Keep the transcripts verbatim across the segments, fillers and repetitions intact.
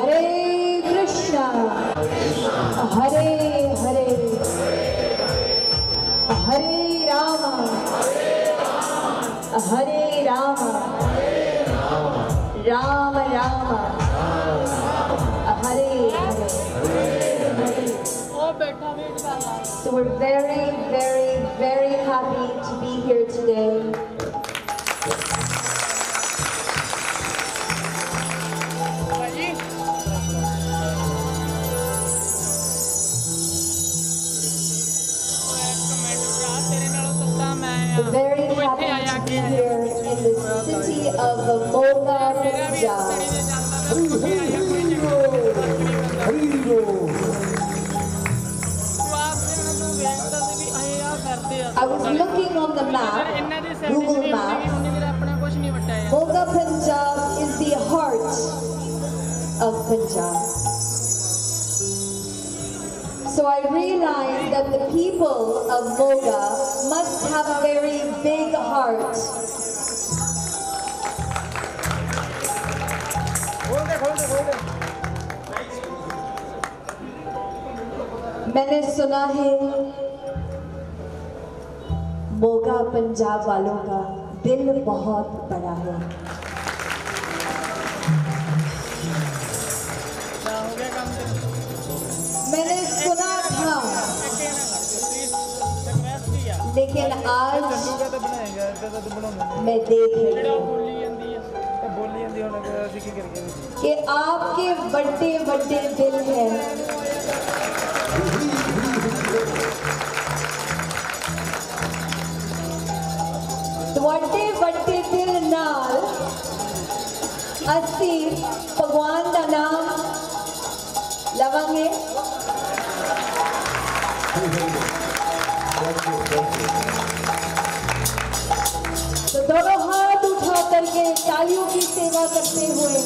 Hare Krishna Hare Hare Hare Ram Hare Ram Ram Ram Hare Hare. So we're very very very happy to be here today. Very happy to be here in the city of Moga, Punjab. I was looking on the map, Google Maps. Moga, Punjab is the heart of Punjab. So I realized that the people of Moga must have a very big heart. मैंने सुना है मोगा पंजाब वालों का दिल बहुत बड़ा है। मैंने सुना था, लेकिन आज मैं देख रही हूँ कि आपके बड़े बड़े दिल हैं, बड़े बड़े दिल नाल असी भगवान का नाम लवांगे। तो दोनों हाथ उठा करके तालियों की सेवा करते हुए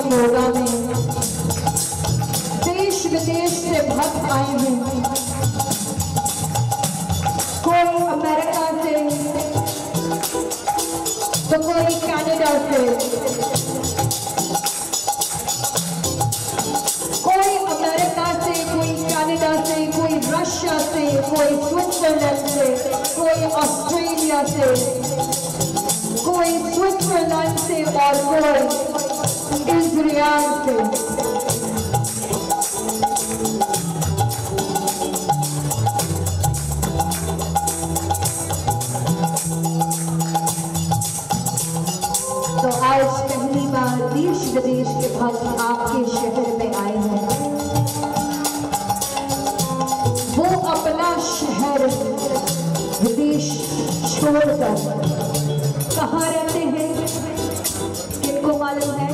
है मोगा में। देश विदेश से भक्त आए हैं, कोई अमेरिका से तो कोई कनाडा से, कोई अमेरिका से, कोई कनाडा से, कोई रशिया से, कोई स्विट्जरलैंड से, कोई ऑस्ट्रेलिया से, कोई स्विट्जरलैंड से और कोई इजराइल से। तो आज पहली बार देश विदेश के भक्त आपके शहर में आए हैं। वो अपना शहर विदेश छोड़कर कहाँ रहते हैं किनको मालूम है?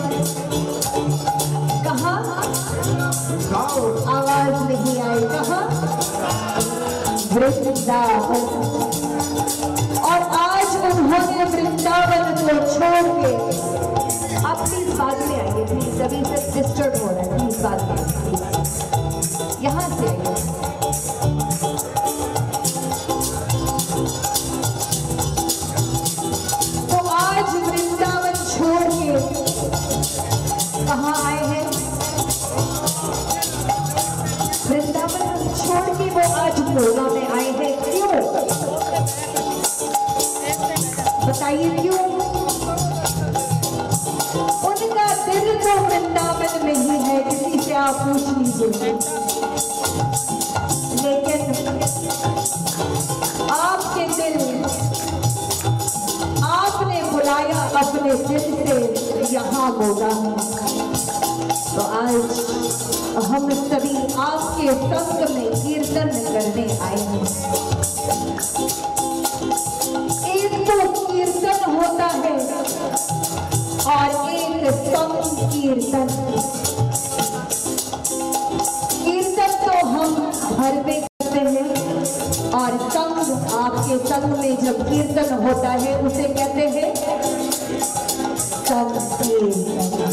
कहाँ? आवाज नहीं आई। कहाँ? वृंदावन। और आज उन्होंने वृंदावन को छोड़ के आप प्लीज बात में आइए, प्लीज अभी से डिस्टर्ब हो रहा है, प्लीज बात में यहाँ से आइए। कहाँ आए हैं? वृंदावन छोड़ के वो आज मोगा में आए हैं। क्यों बताइए? क्यों? उनका दिल तो वृंदावन में ही है, किसी से आप पूछ लीजिए। लेकिन आपके दिल आपने बुलाया अपने दिल से यहाँ मोगा। तो आज हम सभी आपके संग में कीर्तन करने आए हैं। एक तो कीर्तन होता है और एक संग कीर्तन। कीर्तन तो हम घर में करते हैं और संग आपके संग में जब कीर्तन होता है उसे कहते हैं संग कीर्तन।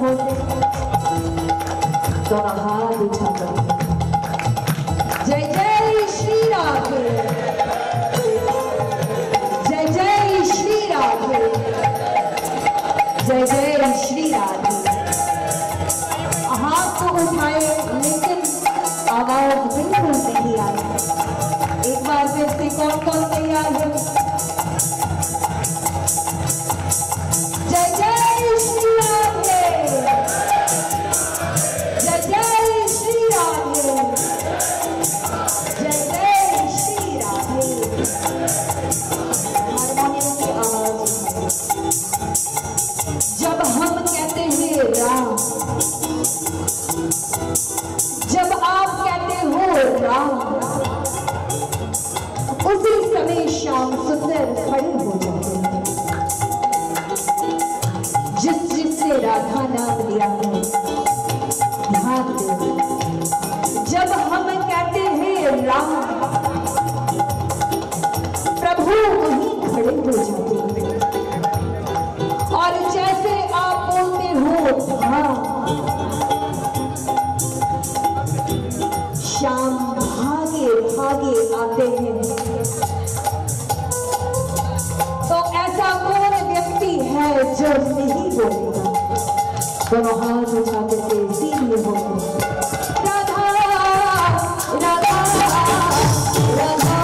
हो दोनों हाथ उठा कर जय जय श्री राधे, जय जय श्री राधे, जय जय श्री राधे। हाथ को उठाए लेकिन आवाज बिल्कुल नहीं आ रही। एक बार फिर से कौन कौन तैयार है? दोनों हाथ उठा करके सीधे हो राधा राधा राधा राधा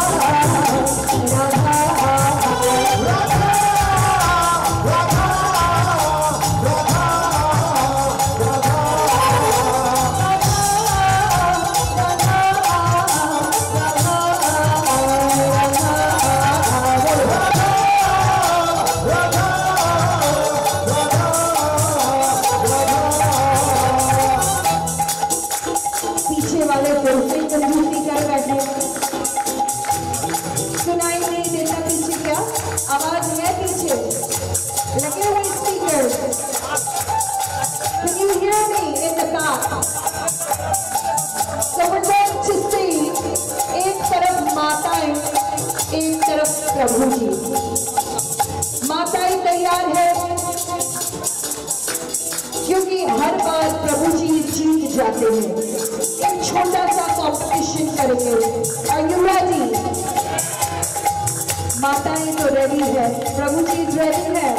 जाते हैं। एक छोटा सा कॉम्पिटिशन करेंगे। Are you ready? माताएं तो रेडी है, प्रभु जी रेडी है।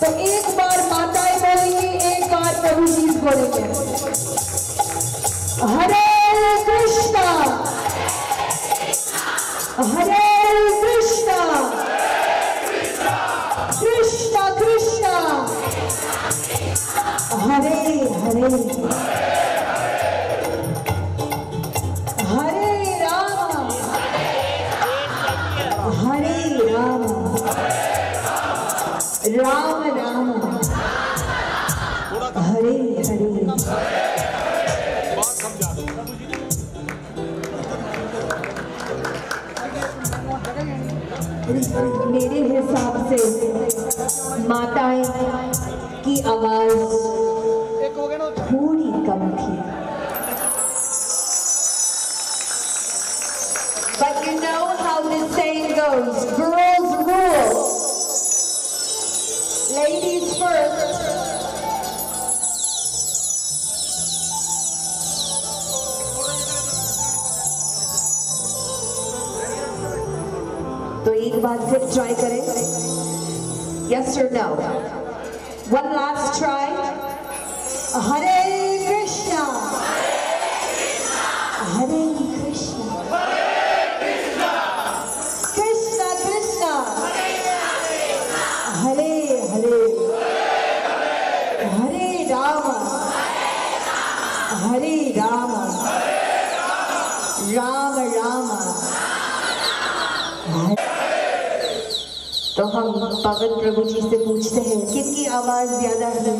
तो एक बार माताएं बोलेंगे, एक बार प्रभु जी बोलेंगे। हरे कृष्णा, हरे कृष्णा, कृष्णा कृष्णा, हरे हरे, हरे राम, हरे राम, राम राम, हरे हरे। मेरे हिसाब से माताएं की आवाज थोड़ी कम थी, but you know how this saying goes, girls rule, ladies first. तो एक बार फिर ट्राई करें, yes or no? One last try. हरे कृष्णा, हरे कृष्णा, कृष्णा कृष्णा, हरे हरे, हरे राम, हरे राम, राम राम। तो हम पावन प्रभु जी से पूछते हैं किसकी आवाज ज्यादा है?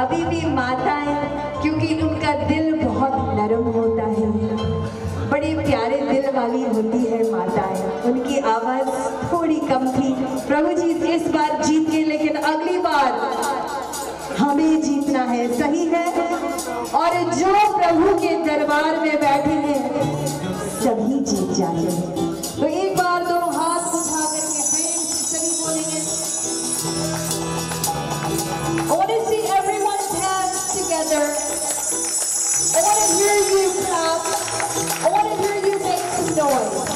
अभी भी माताएं, क्योंकि उनका दिल बहुत नरम होता है, बड़े प्यारे दिल वाली होती है माताएं, उनकी आवाज़ थोड़ी कम थी। प्रभु जी इस बार जीत गए, लेकिन अगली बार हमें जीतना है, सही है? और जो प्रभु के दरबार में बैठे हैं जीत जाते हैं। तो एक बार दोनों हाथ उठा करके प्रेम से सभी बोलेंगे। I want to see everyone's hands together. I want to hear you clap. I want to hear you make some noise.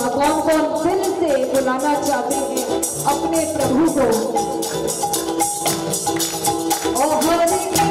साधुओं को दिल से बुलाना चाहते हैं अपने प्रभु को। ओ हरे कृष्णा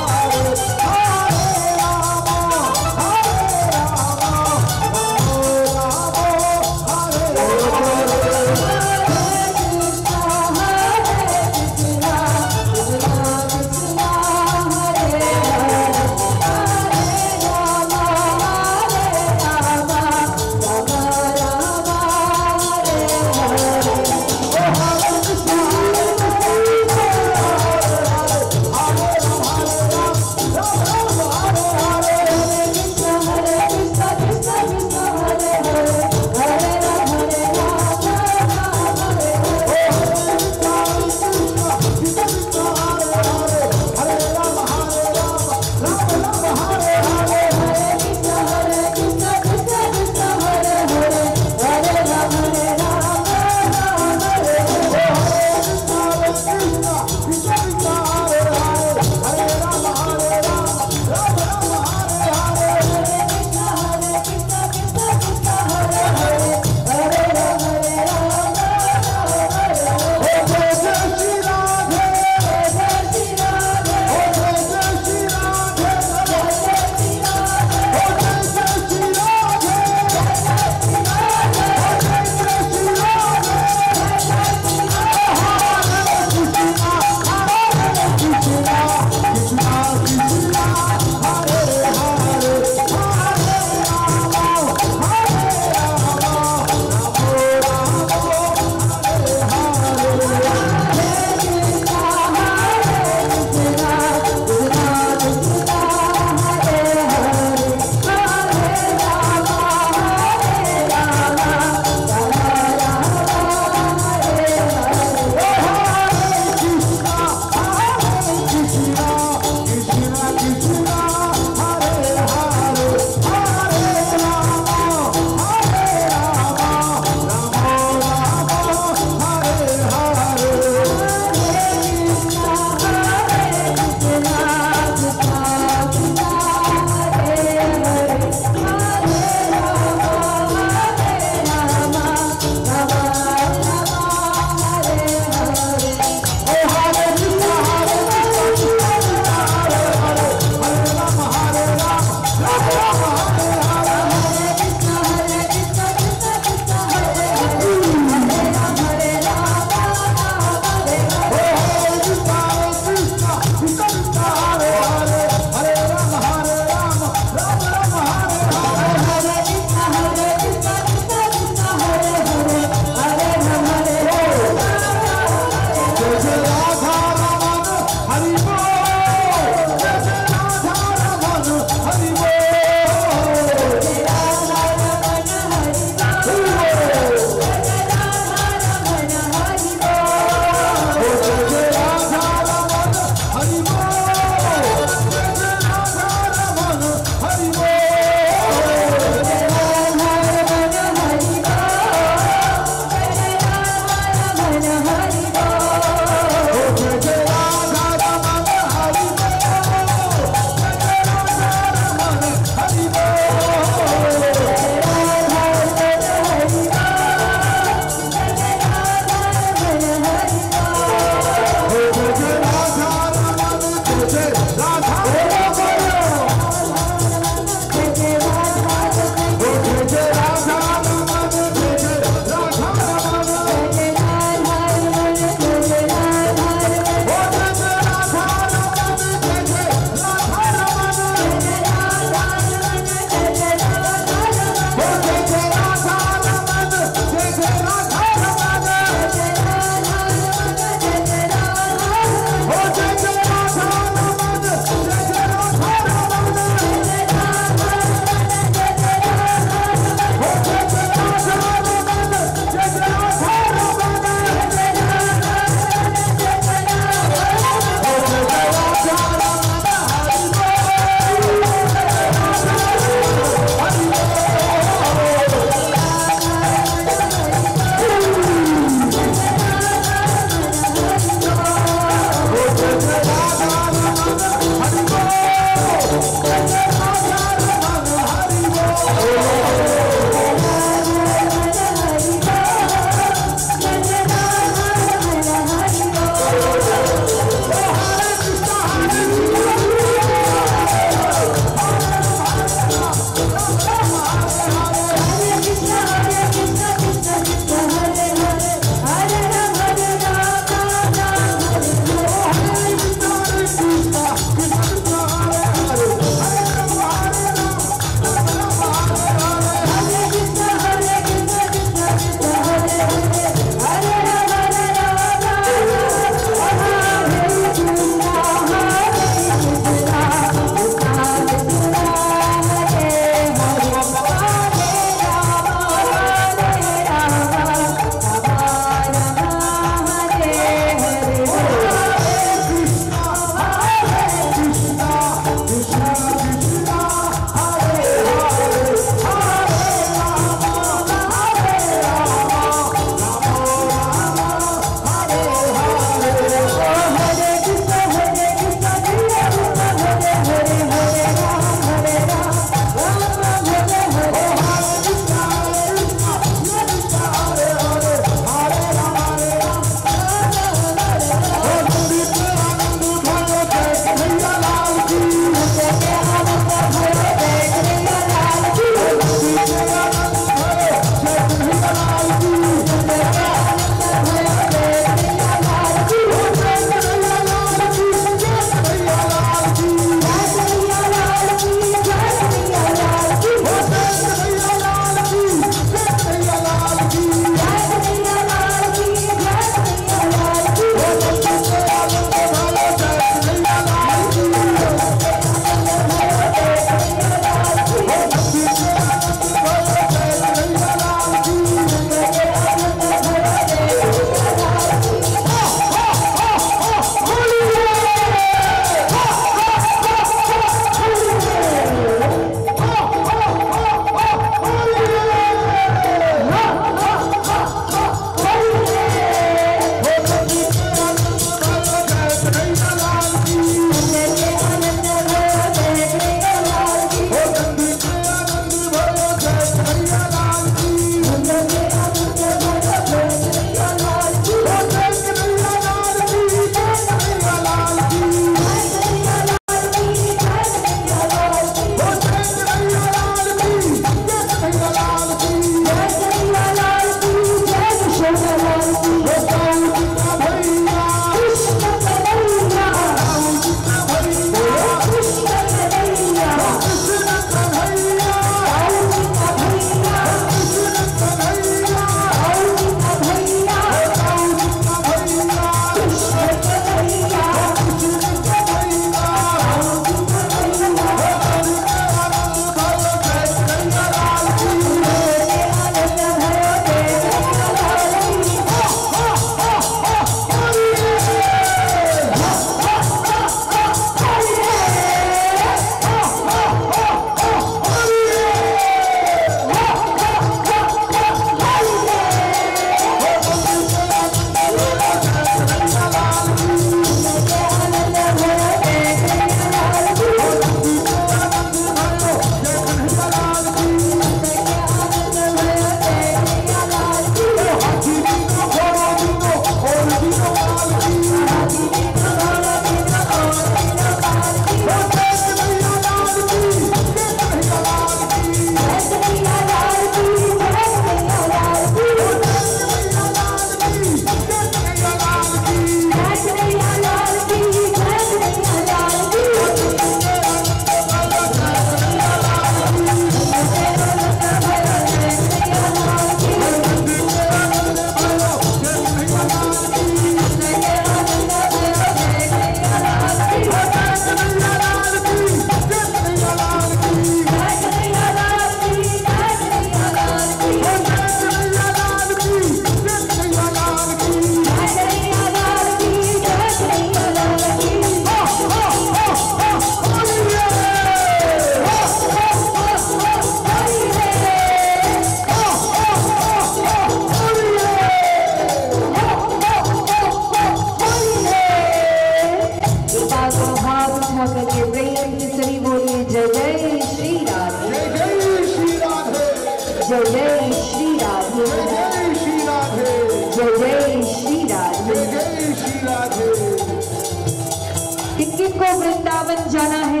जिनको वृंदावन जाना है,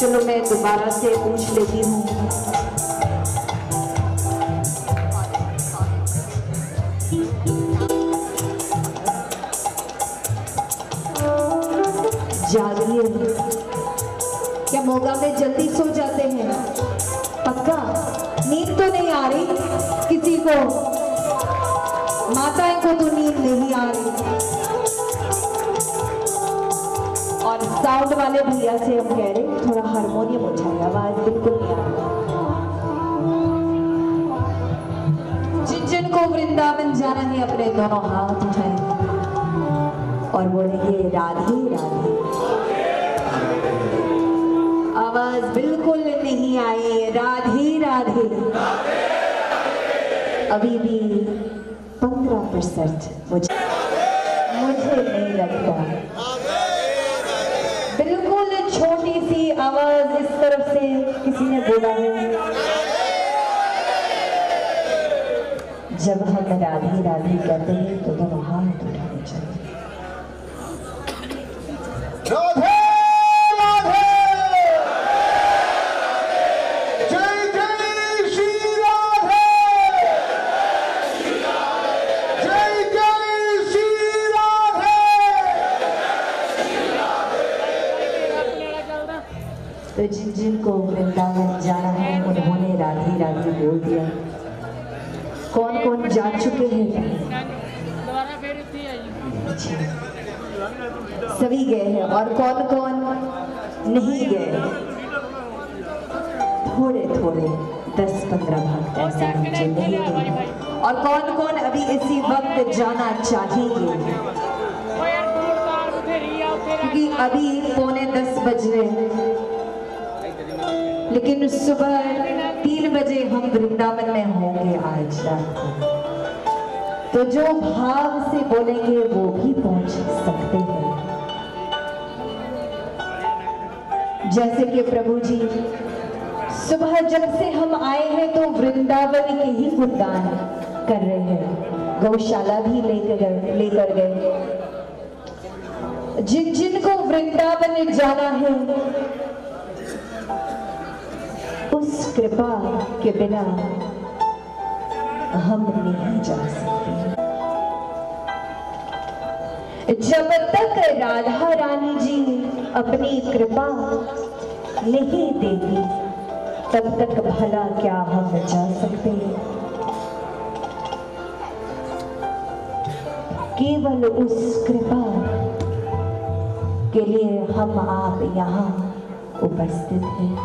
चलो मैं दोबारा से पूछ लेती हूँ, जागिए क्या मोगा में जल्दी सो जाते हैं? पक्का नींद तो नहीं आ रही किसी को? माताएं को तो नींद नहीं आ रही। और साउंड वाले भैया से हम कह रहे हैं थोड़ा हारमोनियम उठाएं, आवाज बिल्कुल नहीं आ रही। जिन जिन को वृंदावन जाना है अपने दोनों हाथ उठाएं और बोलेंगे राधे राधे। आवाज बिल्कुल नहीं आई, राधे राधे। अभी भी पंद्रह परसेंट मुझे मुझे नहीं लगता। बिल्कुल छोटी सी आवाज इस तरफ से किसी ने बोला है। जब हम राधे राधे कहते हैं तो दोनों हाथ उठाने चाहिए। राधे राधे, जय जय श्री राधे, जय जय श्री राधे। तो जिन जिन को वृंदावन जाना है उन्होंने राधे राधे बोल दिया। कौन कौन जा चुके हैं? सभी गए हैं। और कौन कौन नहीं गए? थोड़े थोड़े दस पंद्रह भाग ऐसे मुझे नहीं गए। और कौन कौन अभी इसी वक्त जाना चाहेंगे? क्योंकि अभी पौने दस बज रहे हैं, लेकिन सुबह तीन बजे हम वृंदावन में होंगे आज रात को। तो जो भाव से बोलेंगे वो भी पहुंच सकते हैं। जैसे कि प्रभु जी सुबह जब से हम आए हैं तो वृंदावन के ही गुणगान कर रहे हैं, गौशाला भी लेकर लेकर गए। जिन जिन को वृंदावन जाना है उस कृपा के बिना हम नहीं जा सकते। जब तक राधा रानी जी अपनी कृपा नहीं देती तब तक भला क्या हम जा सकते हैं? केवल उस कृपा के लिए हम आप यहाँ उपस्थित हैं।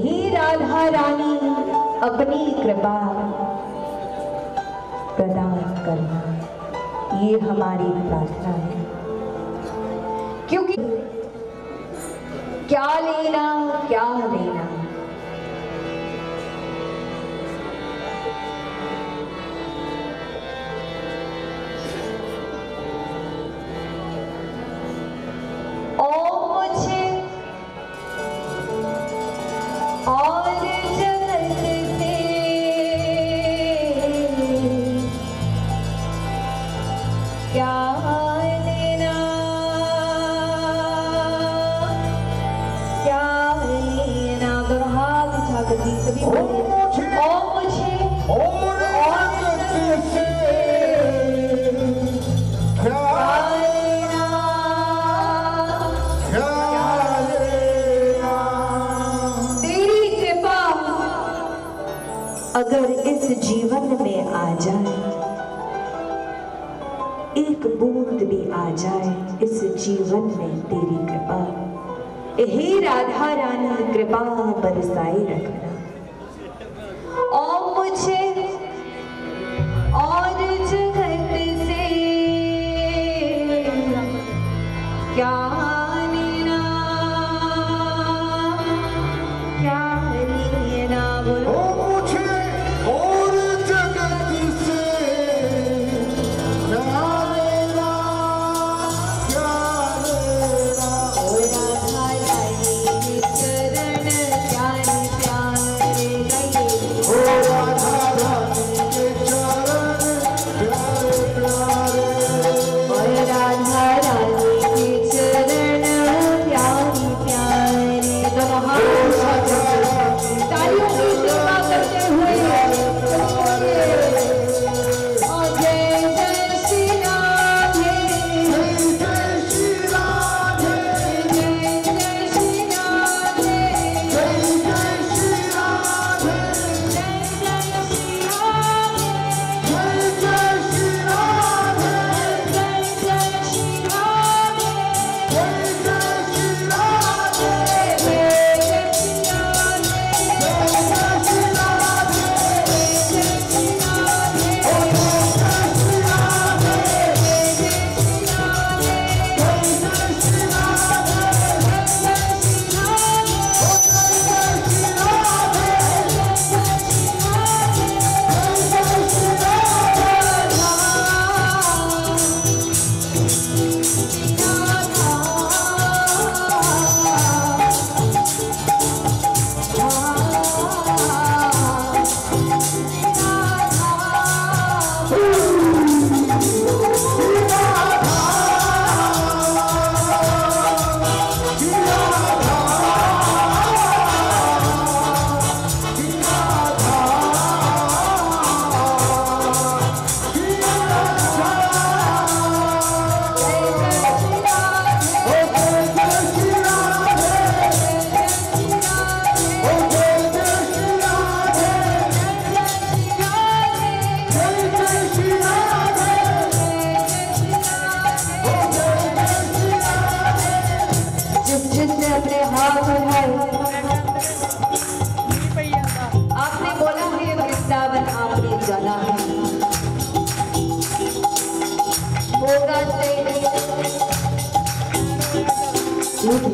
ही राधा रानी अपनी कृपा प्रदान करना, ये हमारी प्रार्थना है। क्योंकि क्या लेना क्या देना, हे राधा रानी कृपा बरसाए रखना। और मुझे और जगत से क्या लेना क्या लेना, बोलो। मुझे और जगत से क्या लेना क्या लेना, ओ राधा रानी, क्या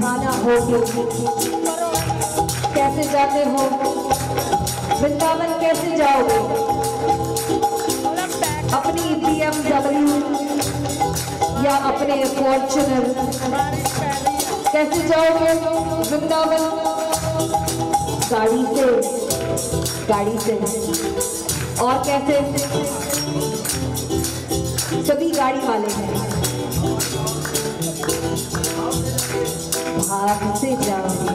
दीवाना हो कैसे जाते हो, वृंदावन कैसे जाओगे? अपनी बी एम डब्ल्यू या अपने फॉर्च्यूनर कैसे जाओगे वृंदावन? गाड़ी से, गाड़ी से। और कैसे? सभी गाड़ी वाले हैं। भाग से जाओगे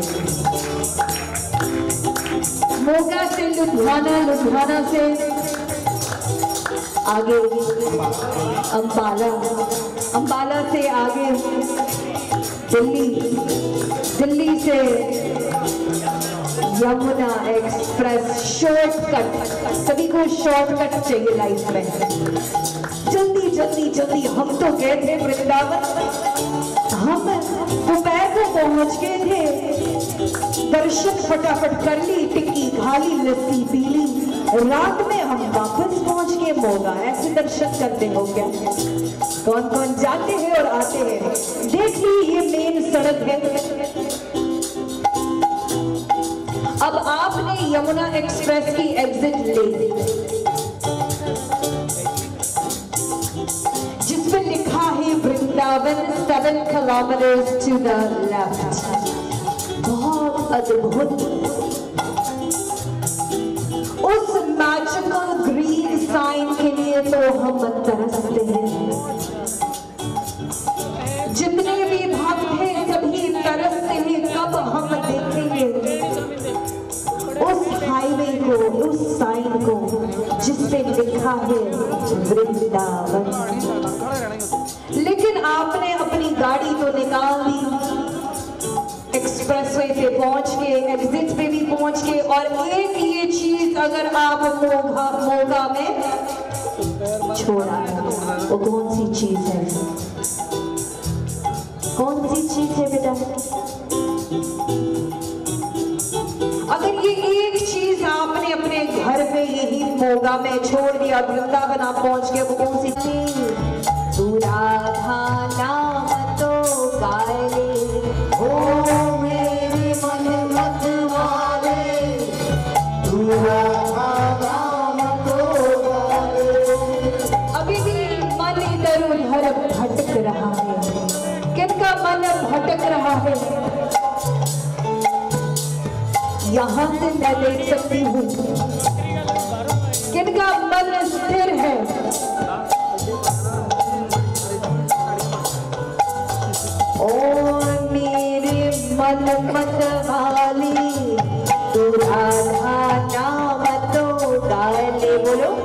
मोगा से लुधियाना, लुधियाना से आगे अंबाला, अंबाला से आगे दिल्ली, दिल्ली से यमुना एक्सप्रेस। शॉर्टकट, सभी को शॉर्टकट चाहिए लाइफ में। जल्दी जल्दी जल्दी। हम तो गए थे वृंदावन, हम दोपहर को पहुंच गए थे, दर्शन फटाफट कर ली, टिक्की खा ली, लस्सी पी ली, रात में हम वापस पहुंच के मोगा। ऐसे दर्शन करते हो क्या? कौन कौन जाते हैं और आते हैं? देखिए ये मेन सड़क है। अब आपने यमुना एक्सप्रेस की एग्जिट ले ली, जिसमें लिखा है Vrindavan seven kilometre to the left. बहुत अद्भुत। उस मैजिकल ग्रीन साइन के लिए तो हम तरसते हैं। जितने भी भक्त हैं सभी तरसते हैं, कब हम देखेंगे उस हाईवे को, उस साइन को जिसपे लिखा है वृंदावन। लेकिन आपने अपनी गाड़ी तो निकाल दी, एक्सप्रेसवे पे पहुंच के, एग्जिट पे भी पहुंच के, और एक ये चीज अगर आप मोगा मोगा में छोड़ा, वो कौन सी चीज है? कौन सी चीज है बेटा? अगर ये एक चीज आपने अपने घर पे यही मोगा में छोड़ दिया, वृंदावन आप पहुंच के, वो कौन सी चीज? पूरा खाना तो गाय है। यहाँ से मैं देख सकती हूँ किनका मन स्थिर है। और मेरे मन मत वाली तू राधा नाम तो गाले। बोलो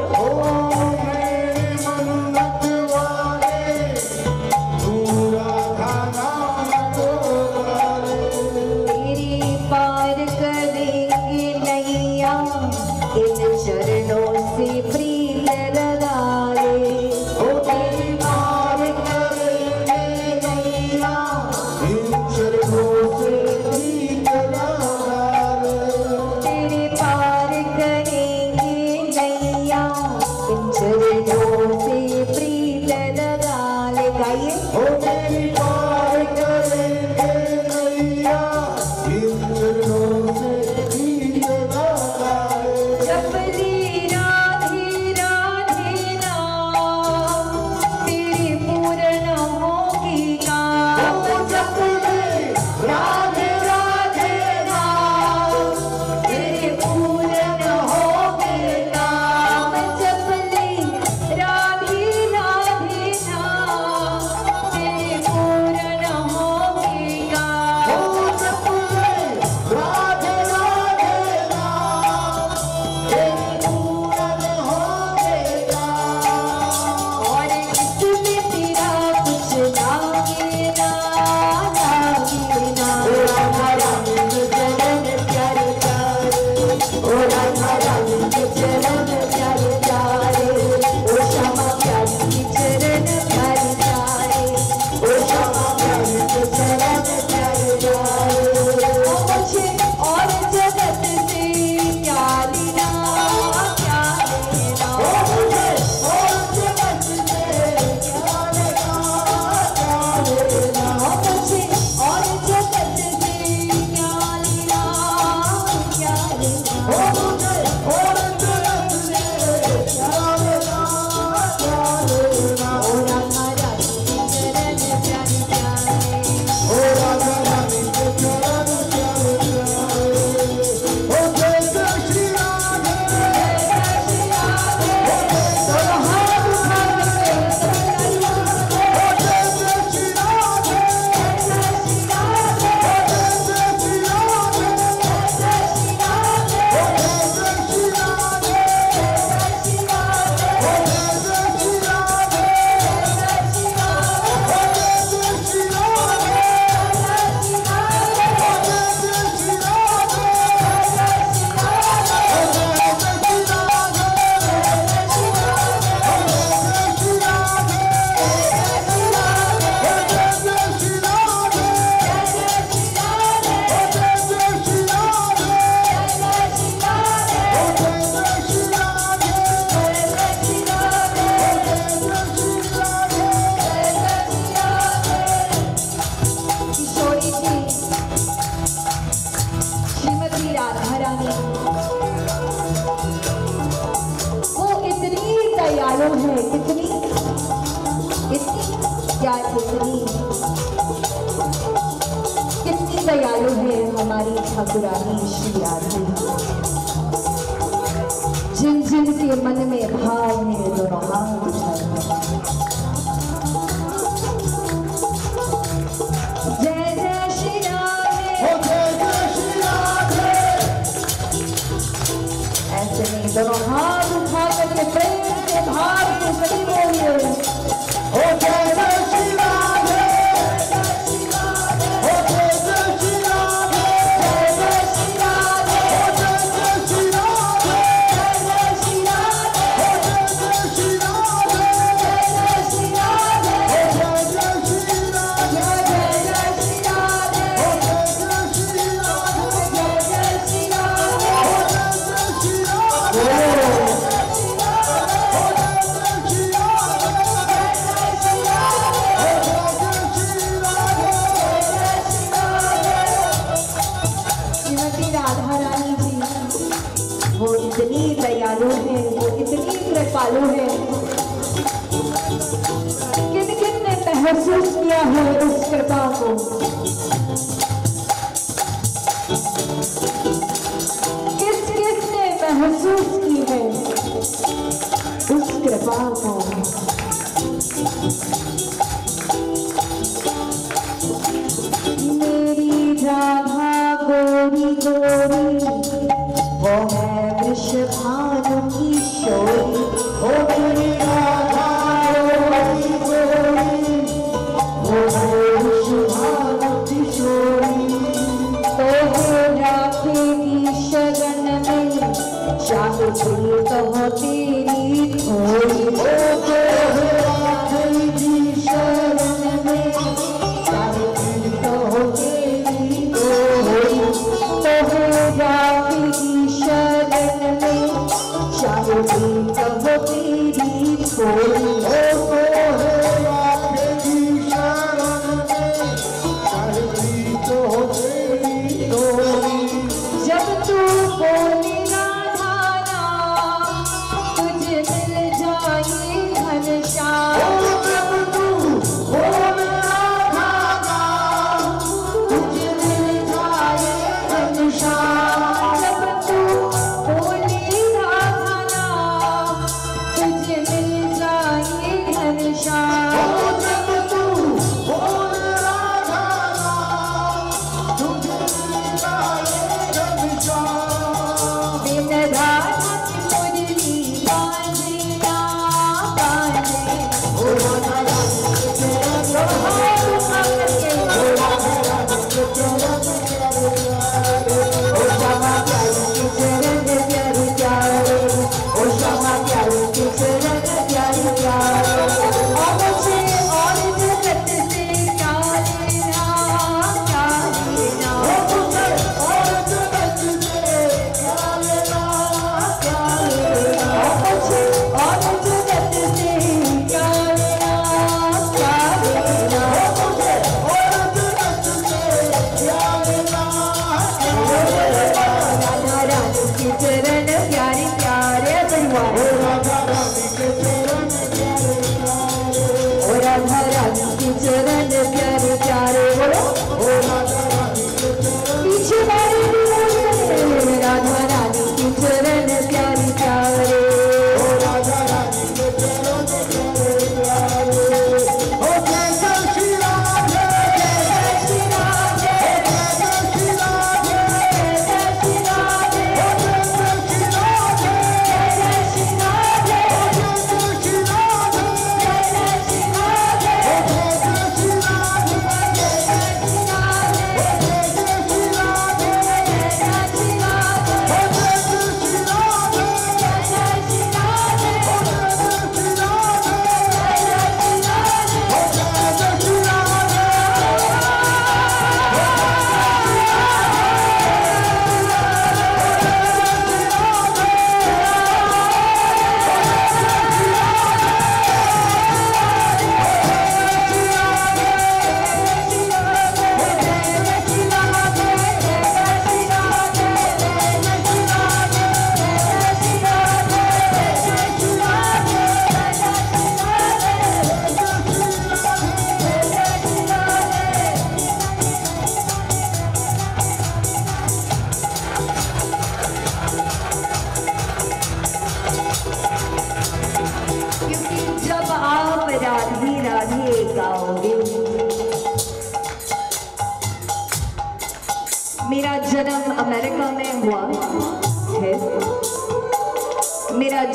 पागल है कितनी कितनी क्या कितनी कितनी दयालु है हमारी ठाकुरानी श्री राधा। जिन जिन के मन में भाव है दोनों हाथ उठाए। जय जय श्री राधे, जय श्री राधे। ऐसे में दोनों हाथ उठा करके प्रेम के भाव से सभी बोलिए। महसूस किया है उस कृपा को, किस किस ने महसूस की है उस कृपा को। मेरी राधा गोरी गोरी वो है वृषभानु की शोरी। ओ मेरी राधा गोरी गोरी तो तेरी थोड़ी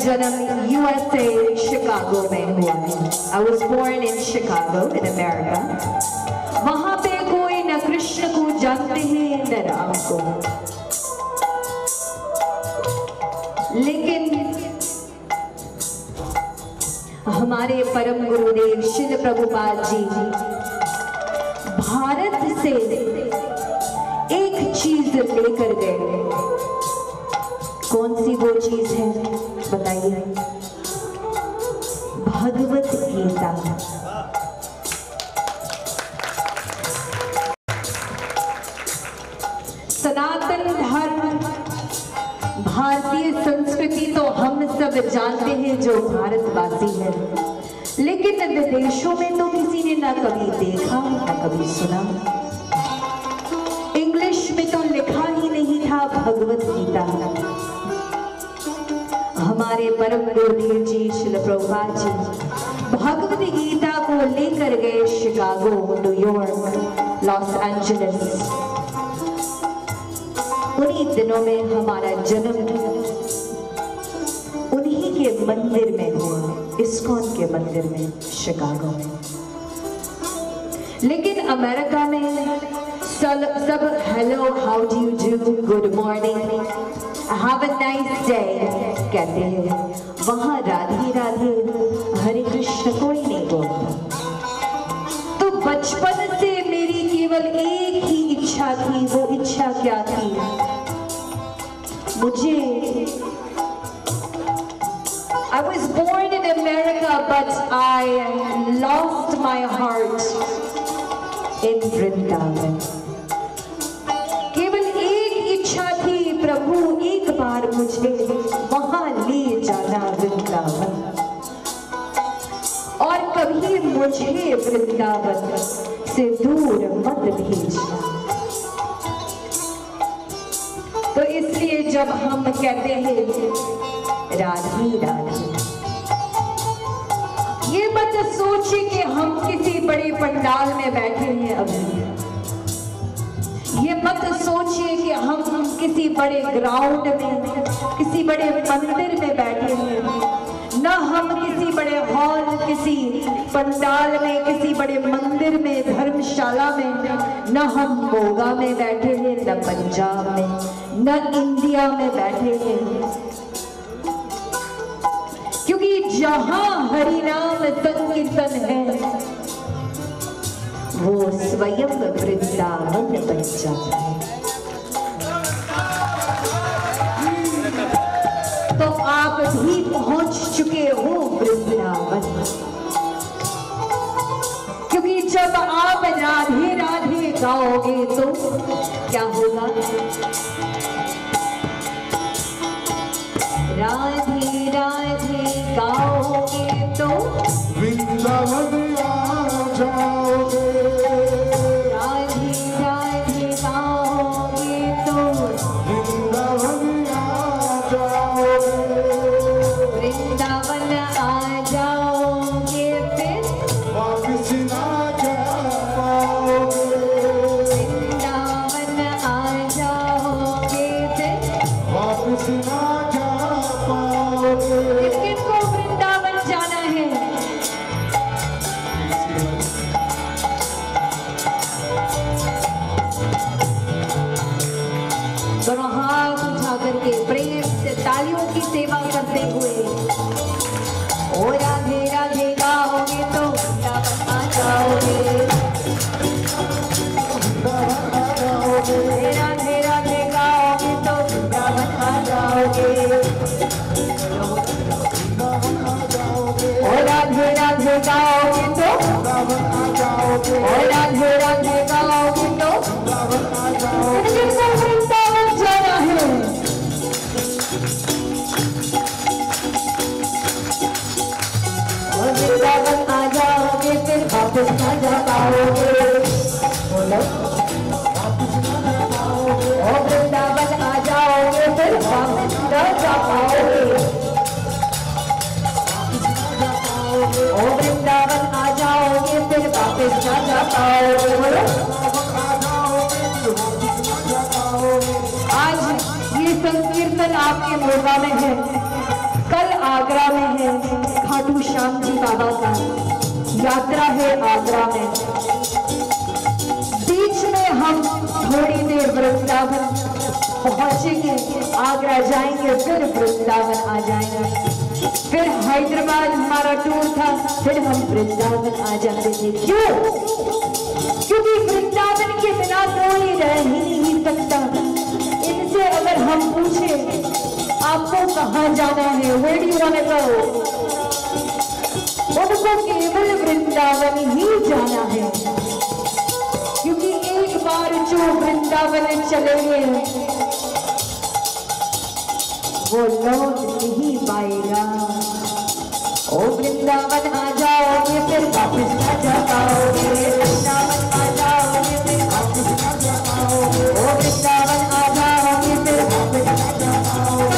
जन्म यूएसए शिकागो में हुआ है. I was born in Chicago in America. वहाँ पे कोई न कृष्ण को जानते हैं न राम को, लेकिन हमारे परम गुरुदेव श्री प्रभुपाद जी भारत से एक चीज लेकर गए. कौन सी वो चीज है बताइए? भगवत गीता. सनातन धर्म, भारतीय संस्कृति तो हम सब जानते हैं जो भारतवासी है, लेकिन विदेशों में तो किसी ने ना कभी देखा ना कभी सुना. इंग्लिश में तो लिखा ही नहीं था भगवत गीता. हमारे परम गुरुदेव जी श्रील प्रभुपाद जी भगवद गीता को लेकर गए शिकागो, न्यूयॉर्क, लॉस एंजलिस. उन्हीं दिनों में हमारा जन्म उन्हीं के मंदिर में हुआ, इस्कॉन के मंदिर में, शिकागो में. लेकिन अमेरिका में सब hello, how do you do, good morning, have a nice day कहते हैं. वहां राधे राधे हरे कृष्ण कोई नहीं बोलता. तो बचपन से मेरी केवल एक ही इच्छा थी. वो इच्छा क्या थी? मुझे I was born in America but I lost my heart in Vrindavan. प्रभु एक बार मुझे वहां ले जाना वृंदावन, और कभी मुझे वृंदावन से दूर मत भेजना. तो इसलिए जब हम कहते हैं राधे राधे, ये मत सोचिए कि हम किसी बड़े पंडाल में बैठे हैं अभी. ये मत सोचिए कि हम किसी बड़े ग्राउंड में, किसी बड़े मंदिर में बैठे हैं. न हम किसी बड़े हॉल, किसी पंडाल में, किसी बड़े मंदिर में, धर्मशाला में. न हम मोगा में बैठे हैं, न पंजाब में, न इंडिया में बैठे हैं. क्योंकि जहाँ हरिनाम संकीर्तन है वो स्वयं वृंदावन बन जाता है. तो आप भी पहुंच चुके हो वृंदावन, क्योंकि जब आप राधे राधे गाओगे तो क्या होगा? राधे राधे गाओगे तो वृंदावन आ जाओगे. आज ये संकीर्तन आपके मोगा में है, कल आप आगरा में है खाटू श्याम जी बाबा का यात्रा है आगरा में। बीच में हम थोड़ी देर वृंदावन पहुंचेंगे, आगरा जाएंगे, फिर वृंदावन आ जाएंगे, फिर हैदराबाद हमारा टूर था, फिर हम वृंदावन आ जाएंगे। क्यों? क्योंकि वृंदावन के बिना कोई रह ही नहीं सकता। इनसे अगर हम पूछे आपको कहाँ जाना है, where you want to go, उनको केवल वृंदावन ही जाना है। क्योंकि एक बार जो वृंदावन चले गए वो लौट नहीं पाएगा। ओ वृंदावन आ जाओगे फिर वापस आ जाओगे, वृंदावन आ जाओगे फिर वापस आ जाओगे, ओ वृंदावन आ जाओगे फिर वापस आ जाओगे।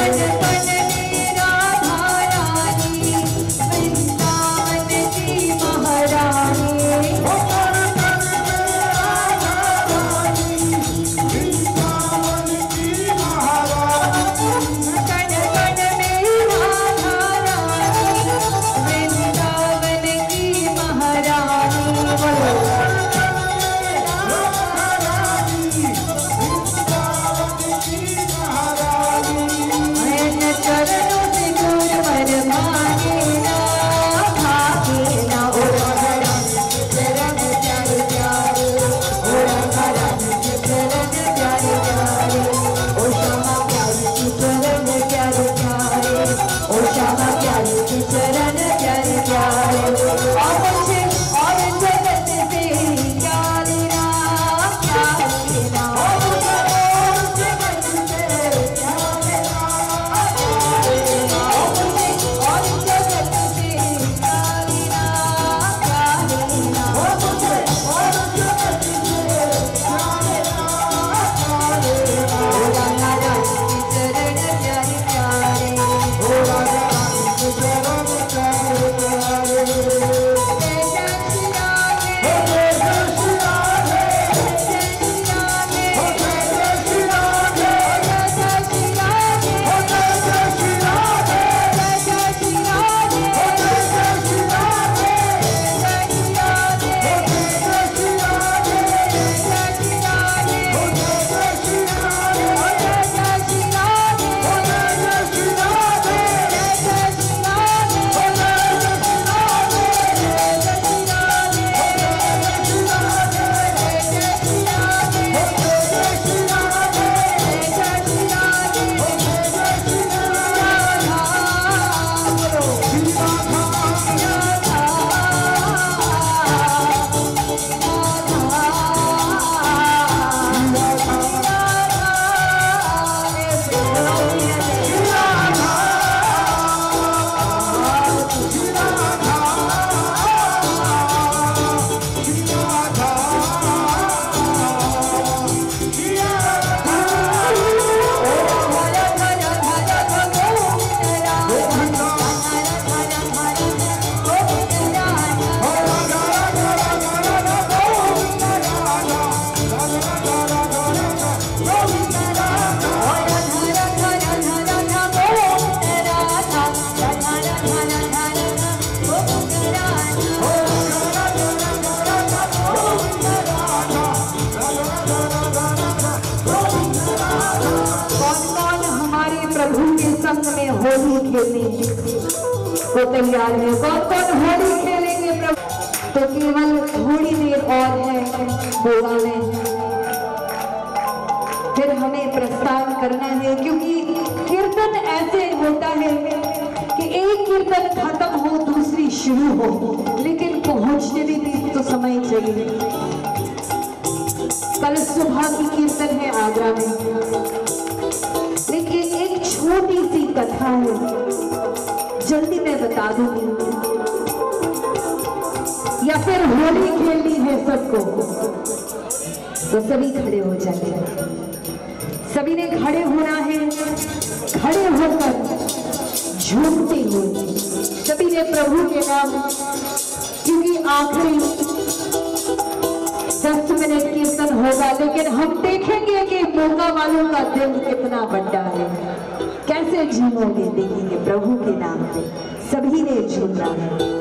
लेकिन हम देखेंगे कि मोगा वालों का दिल कितना बड़ा है। कैसे झूमोगे देखेंगे प्रभु के नाम पे, सभी ने झूमना है।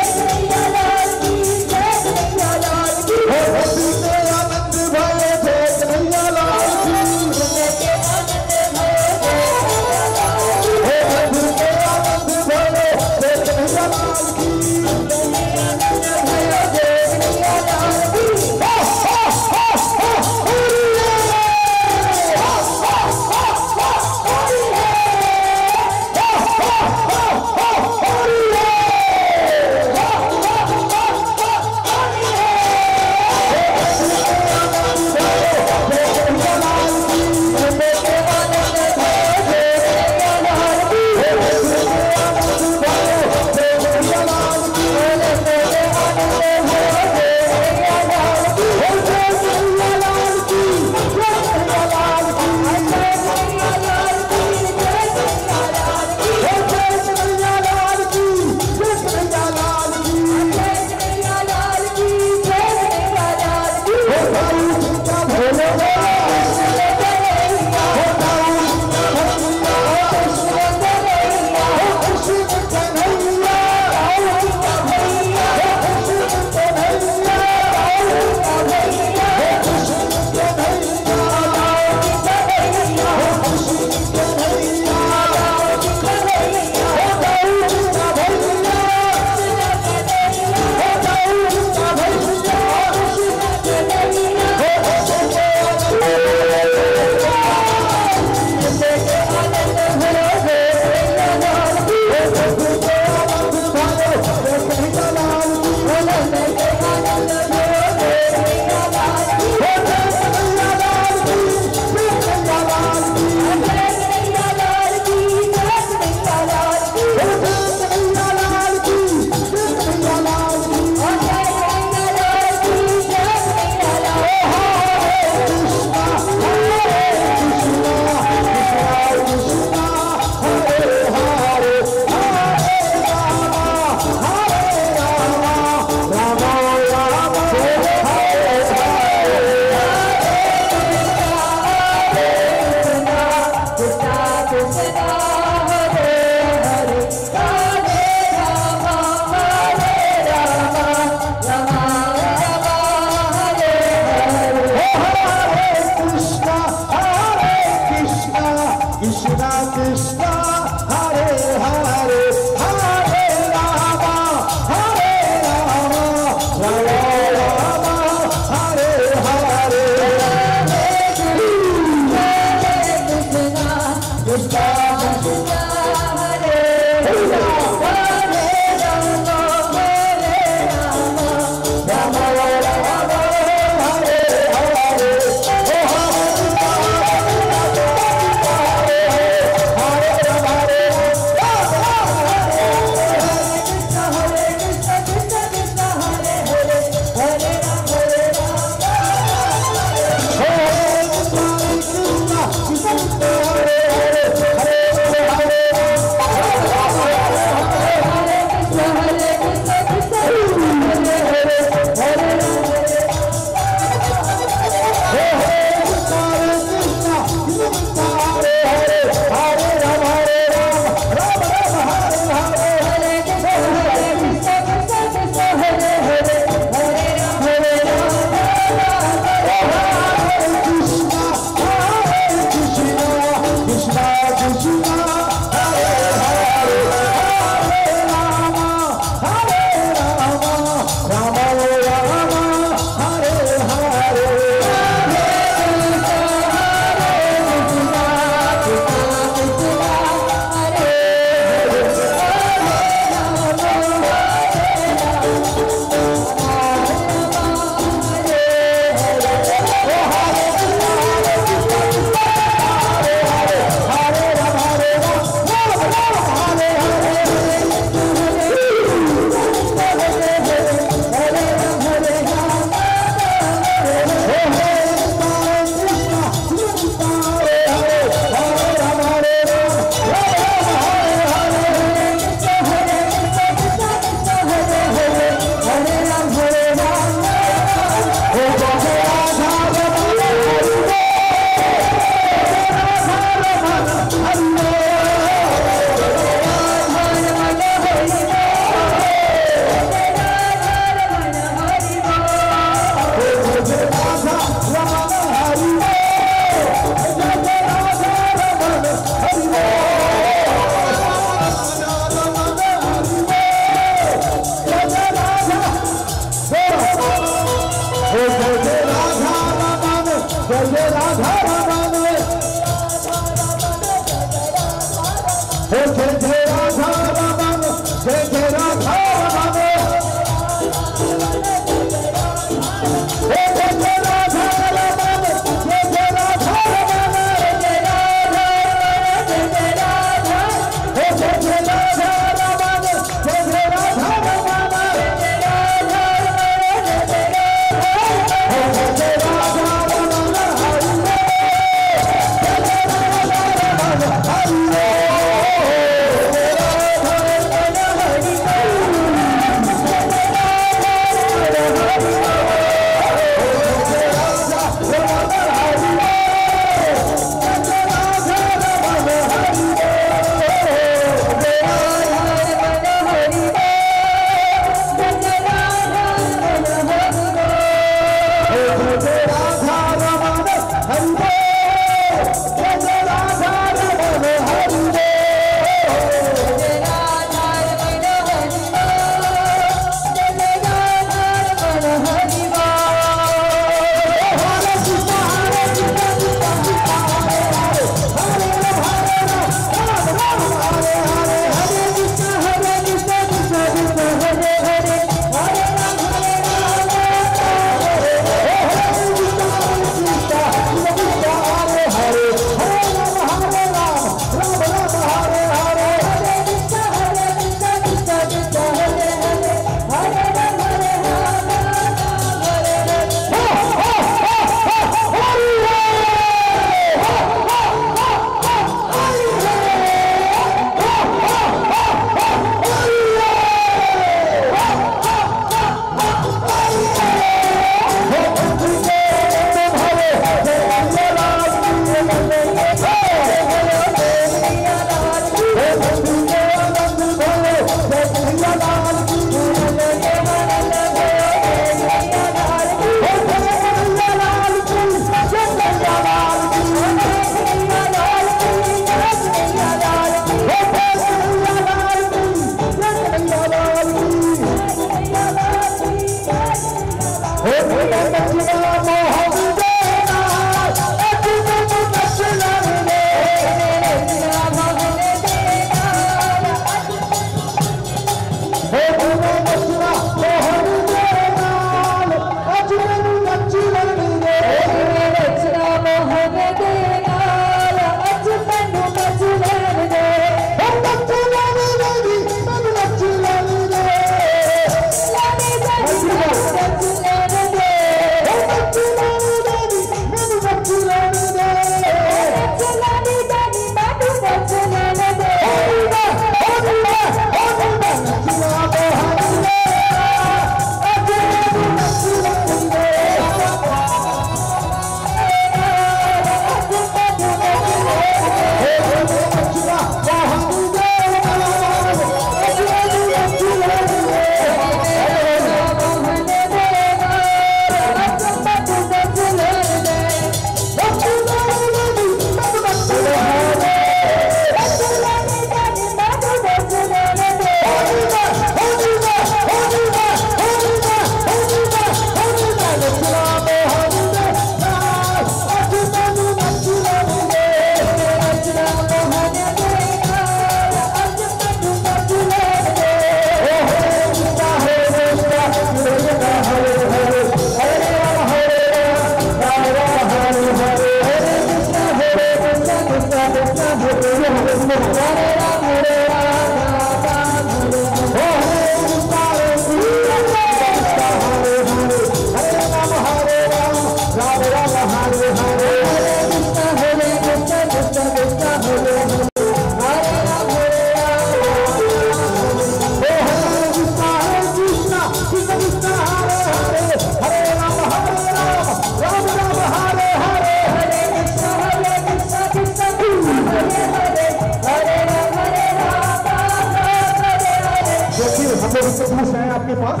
से खुश हैं आपके पास,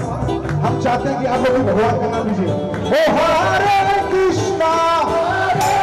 हम चाहते हैं कि आप लोग भगवान का नाम लीजिए। ओ हरे कृष्णा हरे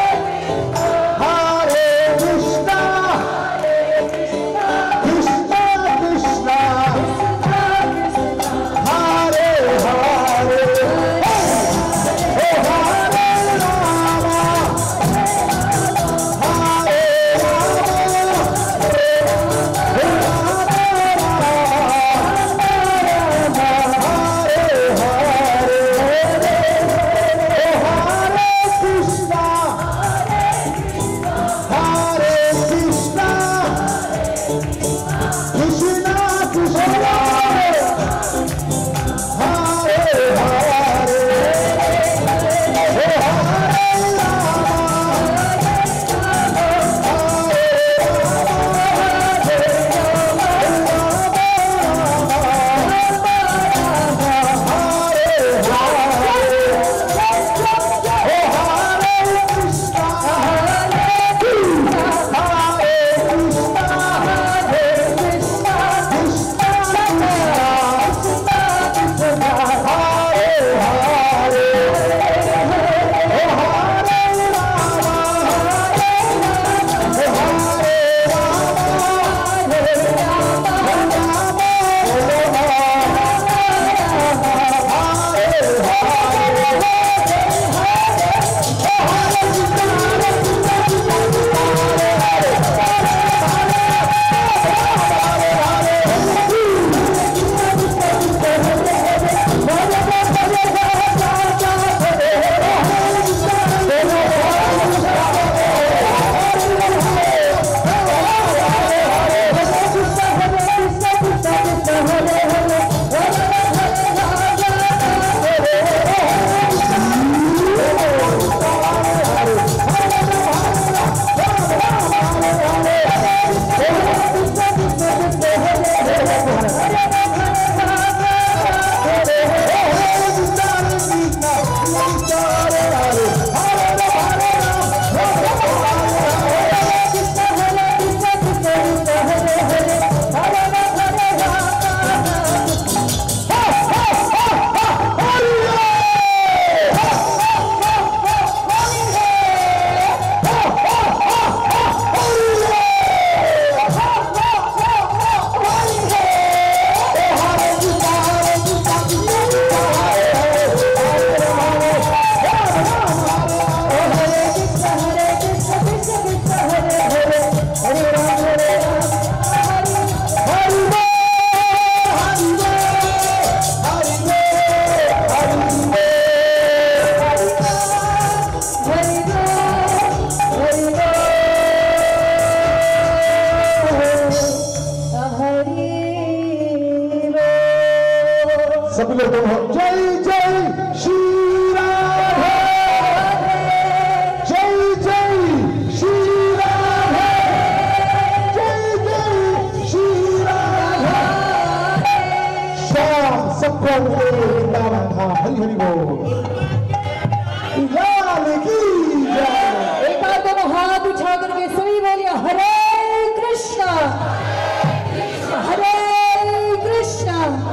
कृष्णा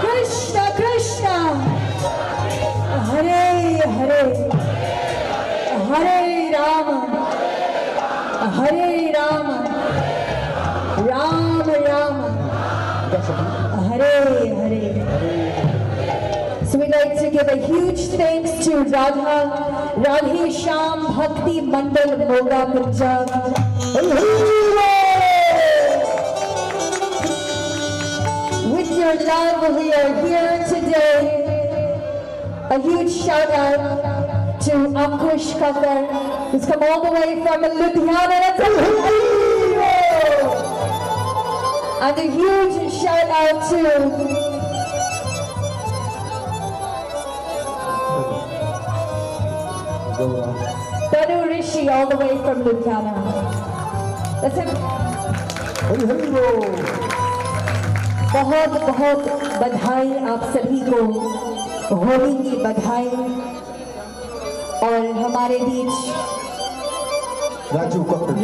कृष्णा कृष्णा हरे हरे ओ हरे रामा हरे रामा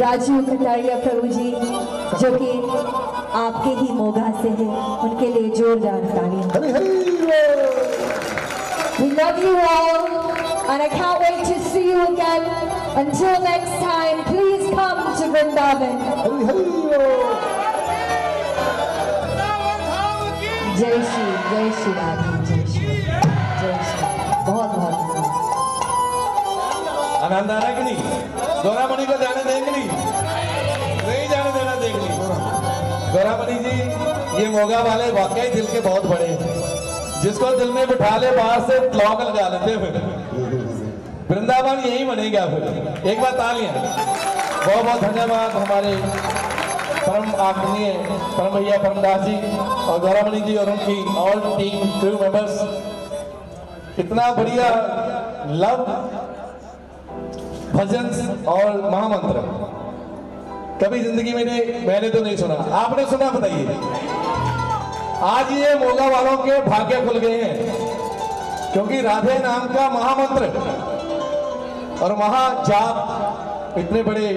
राजू कटारिया प्रभु जी जो कि आपके ही मोगा से है, उनके लिए जोरदार तालियां। We love you all and I can't wait to see you again. Until next time, please come to Vrindavan. जय श्री जय श्री राधे जय श्री जय श्री बहुत बहुत आनंद आ रहा है कि नहीं? दोरामणि को जाने देंगे नहीं, जाने देना देंगे। दोरामणि जी ये मोगा वाले वाकई दिल के बहुत बड़े हैं, जिसको दिल में बिठा ले बाहर से लॉक लगा लेते फिर वृंदावन यही बनेगा। फिर एक बार तालियां। बहुत बहुत धन्यवाद हमारे परम आदरणीय परम भैया परमदास जी और गौरवमणि जी और उनकी ऑल टीम क्रू मेंबर्स। कितना बढ़िया लव भजन और महामंत्र कभी जिंदगी में मैंने तो नहीं सुना, आपने सुना? बताइए। आज ये मोगा वालों के भाग्य खुल गए हैं क्योंकि राधे नाम का महामंत्र और महाजाप इतने बड़े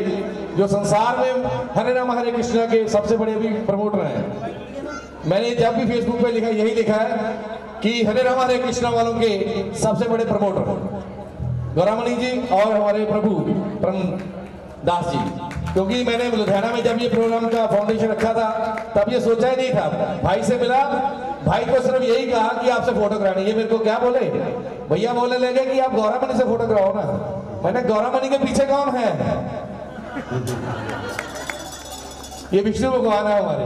जो संसार में हरे राम हरे कृष्णा के सबसे बड़े भी प्रमोटर हैं। मैंने जब भी फेसबुक पे लिखा यही लिखा है कि हरे राम हरे कृष्णा वालों के सबसे बड़े प्रमोटर गौरामणि जी और हमारे प्रभु परमदास जी। क्योंकि मैंने लुधियाना में जब ये प्रोग्राम का फाउंडेशन रखा था तब ये सोचा ही नहीं था। भाई से मिला, भाई को सिर्फ यही कहा कि आपसे फोटो करानी। ये मेरे को क्या बोले भैया, बोलने लगे कि आप गौरामणि से फोटो कराओ ना। मैंने गौरामणि के पीछे कौन है? ये विष्णु भगवान है हमारे,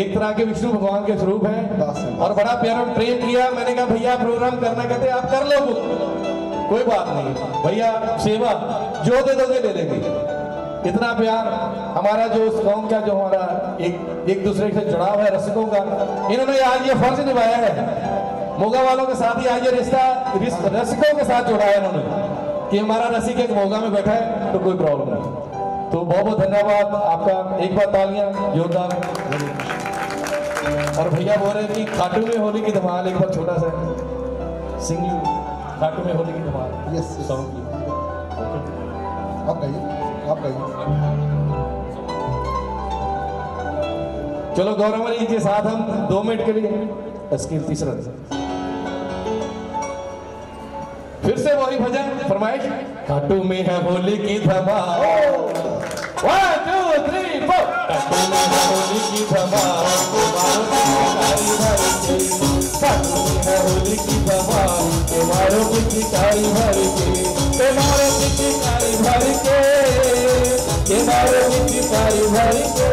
एक तरह के विष्णु भगवान के स्वरूप है और बड़ा प्यारा प्रेम किया। मैंने कहा भैया प्रोग्राम करना, कहते आप कर लो, कोई बात नहीं भैया, सेवा जो दे दोगे दे देंगे। इतना प्यार हमारा जो उस गांव का जो हमारा एक एक दूसरे से जुड़ाव है रसिकों का, इन्होंने आज ये फर्ज निभाया है। मोगा वालों के साथ ही आज ये रिश्ता रसिकों के साथ जुड़ा है इन्होंने कि हमारा रसिक एक मोगा में बैठा है तो कोई प्रॉब्लम नहीं। तो बहुत बहुत धन्यवाद आपका। एक बार तालियां जोरदार। और भैया बोल रहे हैं कि खाटू में होली की धमाल, एक बार छोटा सा सिंगिंग खाटू में होली की धमाल। यस सॉन्ग आप गाइए, आप गाइए। चलो गौरवमणि के साथ हम दो मिनट के लिए स्किल तीसरा फिर से वही भजन फरमाइश। खाटू में है होली की धमाल, one two three four. Khatu में है होली की धमाल, खाटू में है होली की धमाल, त्योहारों की चिकारी भर के, त्योहारों की चिकारी भर के, त्योहारों की चिकारी भर के,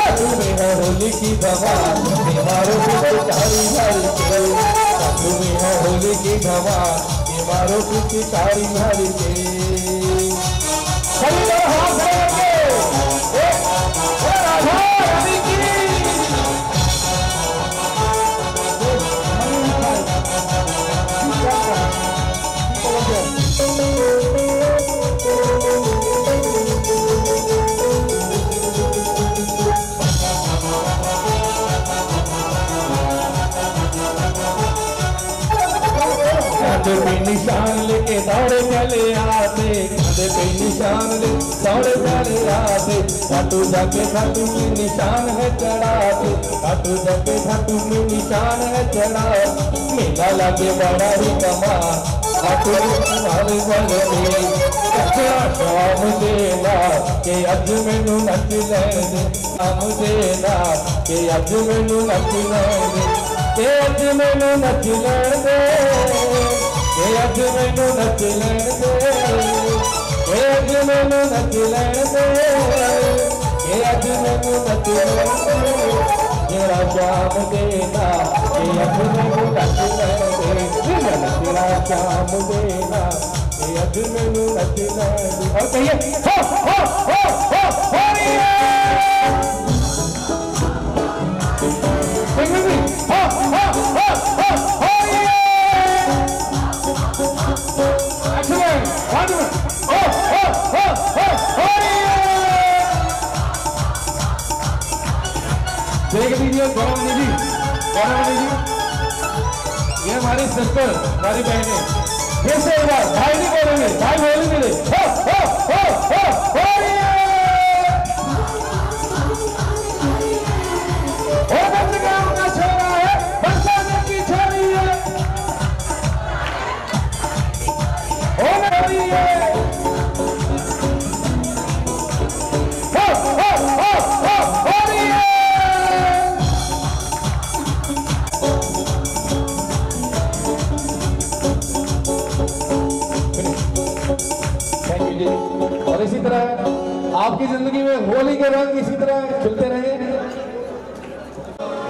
खाटू में है होली की धमाल, त्योहारों की चिकारी भर के, खाटू में है होली की धमाल, मारो की तारी भरी के। सभी लोग हाथ लगाएंगे निशान लेके दौड़े चले आते, कांधे पे निशान ले दौड़े चले आते, खाटू जाके खाटू की निशान है चढ़ाते, खाटू जाके खाटू की निशान है चढ़ा, मेला लगे बड़ा ही कमाल, खाटू तुम्हारे बगले अच्छा शाम देना के अब मैनू नच लेने, शाम देना के अब मैनू नच लेने, के अब मैनू नच लेने, ये अज मैनू नच लैण दे, ये अज मैनू नच लैण दे, ये अज मैनू नच लैण दे, तेरा शाम देना, ये अज मैनू नच लैण दे, तेरा शाम देना, ये अज मैनू नच लैण दे। और कहिए हो हो हो हो हो रे हो हो हो हो One, two, oh, oh, oh, oh, oh, yeah! Take a video, Gaurav Nidhi, Gaurav Nidhi. ये हमारी सिस्टर, हमारी बहने। फिर से एक बार, भाई नहीं बोलेंगे, भाई बोलेंगे। Oh, oh, oh, oh, oh, yeah! कीजिए और इसी तरह आपकी जिंदगी में होली के रंग इसी तरह खिलते रहे।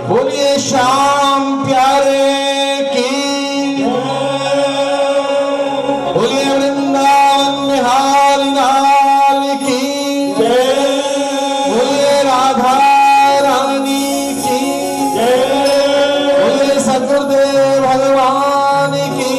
बोलिए श्याम प्यारे की, बोलिए वृंदावन बिहारी लाल की, बोलिए राधा रानी की, बोलिए सद्गुरुदेव भगवान की।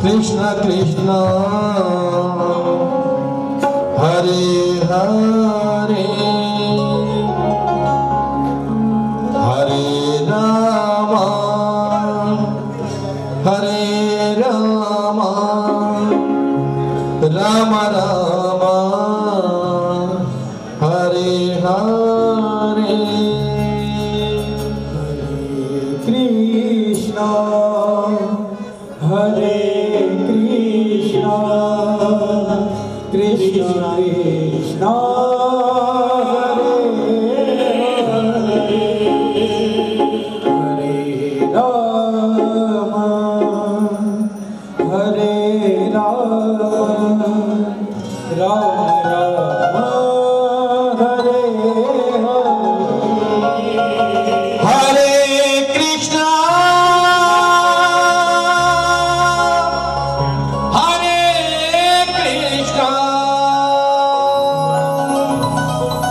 Krishna Krishna Hare Hare Hare Rama Hare Rama Rama Rama Hare Hare Krishna Hare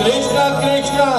Krishna Krishna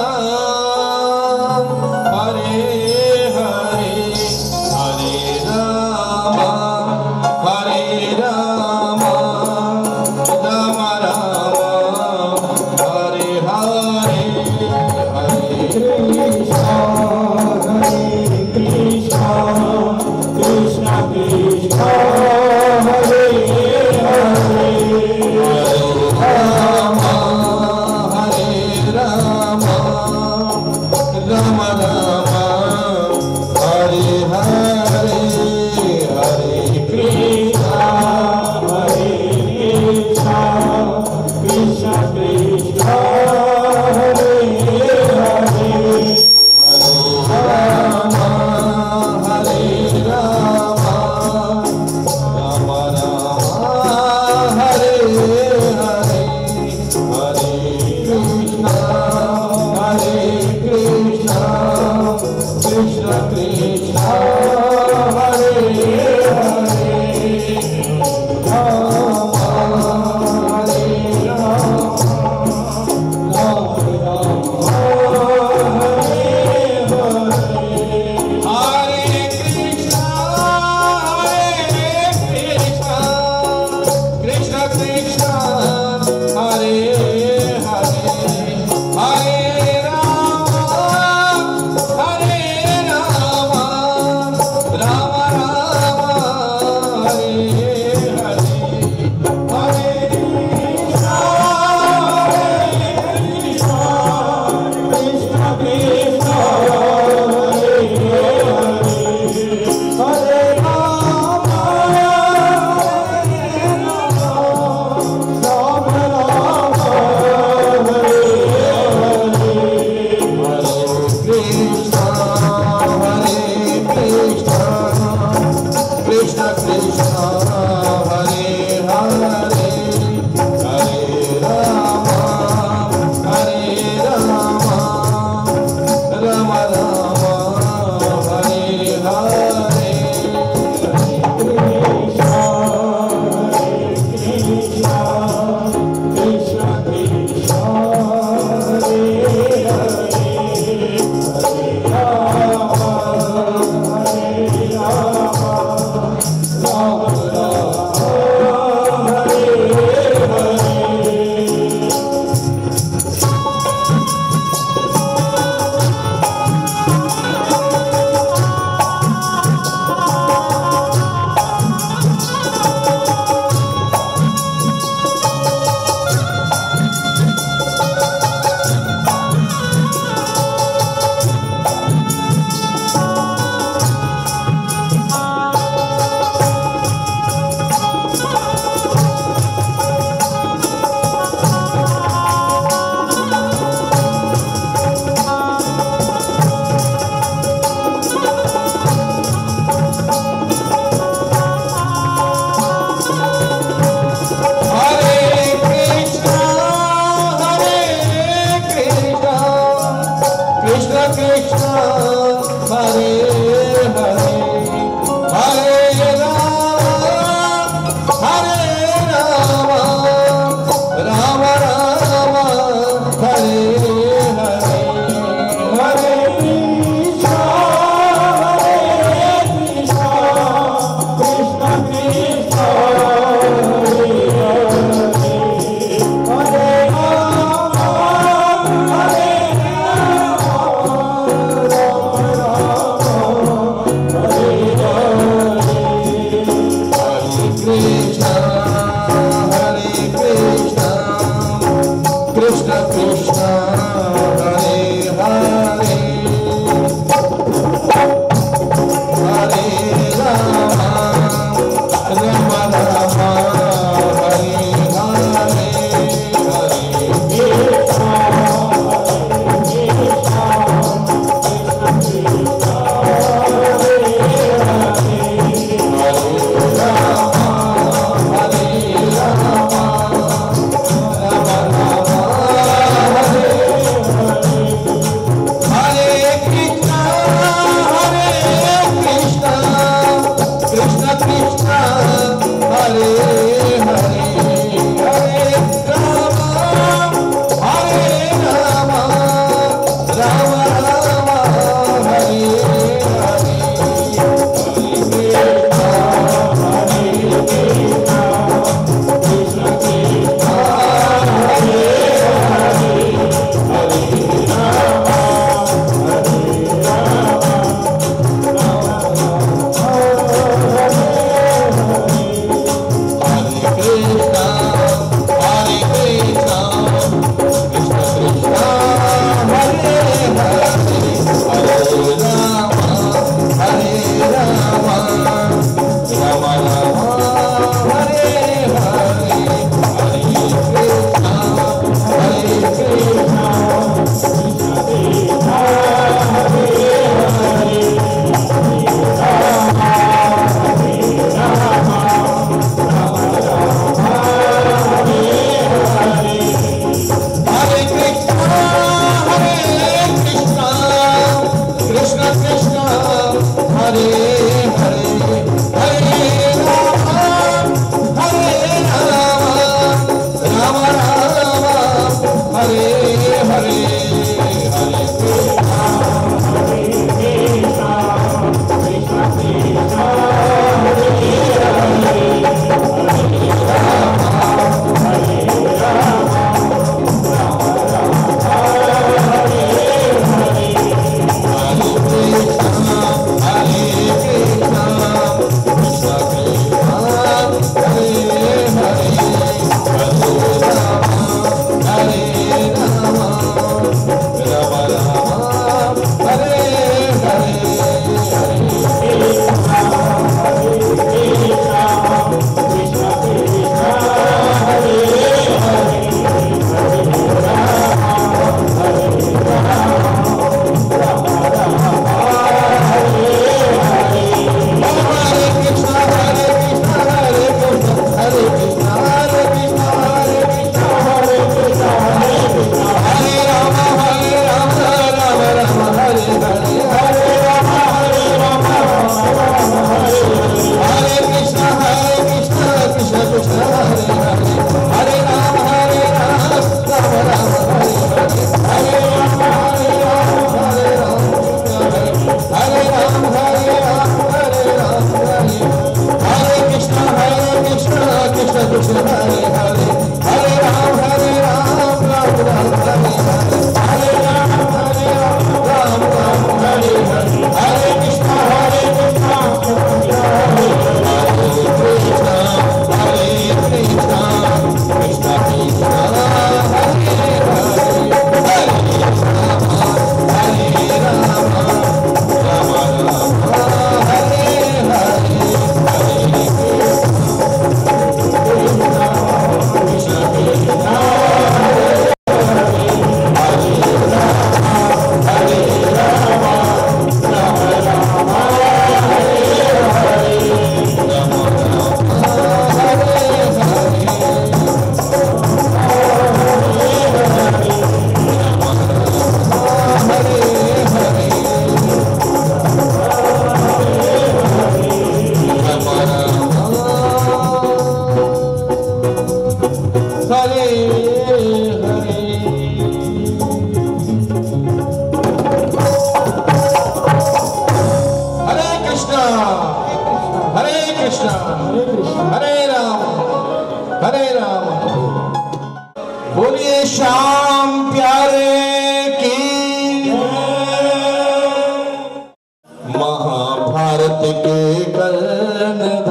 Bharat के कर्णधार